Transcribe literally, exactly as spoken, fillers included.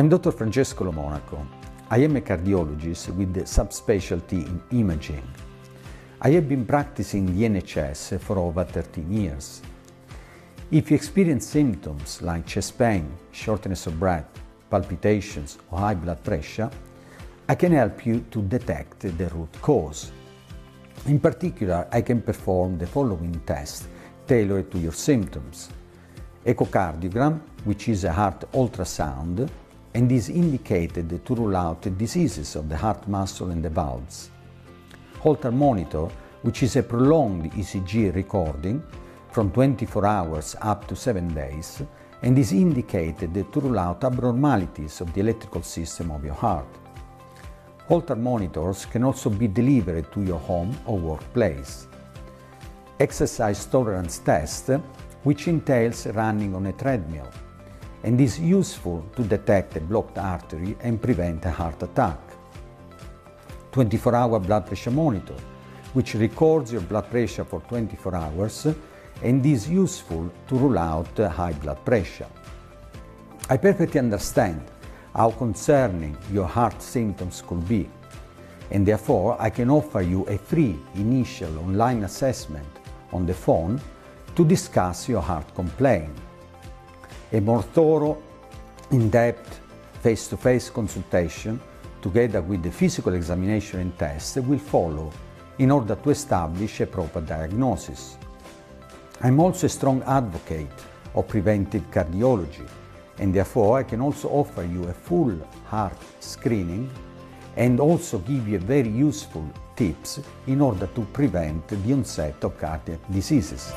I'm Doctor Francesco Lo Monaco. I am a cardiologist with the subspecialty in imaging. I have been practicing the N H S for over thirteen years. If you experience symptoms like chest pain, shortness of breath, palpitations or high blood pressure, I can help you to detect the root cause. In particular, I can perform the following tests tailored to your symptoms: echocardiogram, which is a heart ultrasound and is indicated to rule out diseases of the heart muscle and the valves; Holter monitor, which is a prolonged E C G recording from twenty-four hours up to seven days and is indicated to rule out abnormalities of the electrical system of your heart. Holter monitors can also be delivered to your home or workplace. Exercise tolerance test, which entails running on a treadmill and is useful to detect a blocked artery and prevent a heart attack. twenty-four hour blood pressure monitor, which records your blood pressure for twenty-four hours and is useful to rule out high blood pressure. I perfectly understand how concerning your heart symptoms could be, and therefore I can offer you a free initial online assessment on the phone to discuss your heart complaint. A more thorough, in-depth, face-to-face consultation together with the physical examination and test will follow in order to establish a proper diagnosis. I'm also a strong advocate of preventive cardiology, and therefore I can also offer you a full heart screening and also give you very useful tips in order to prevent the onset of cardiac diseases.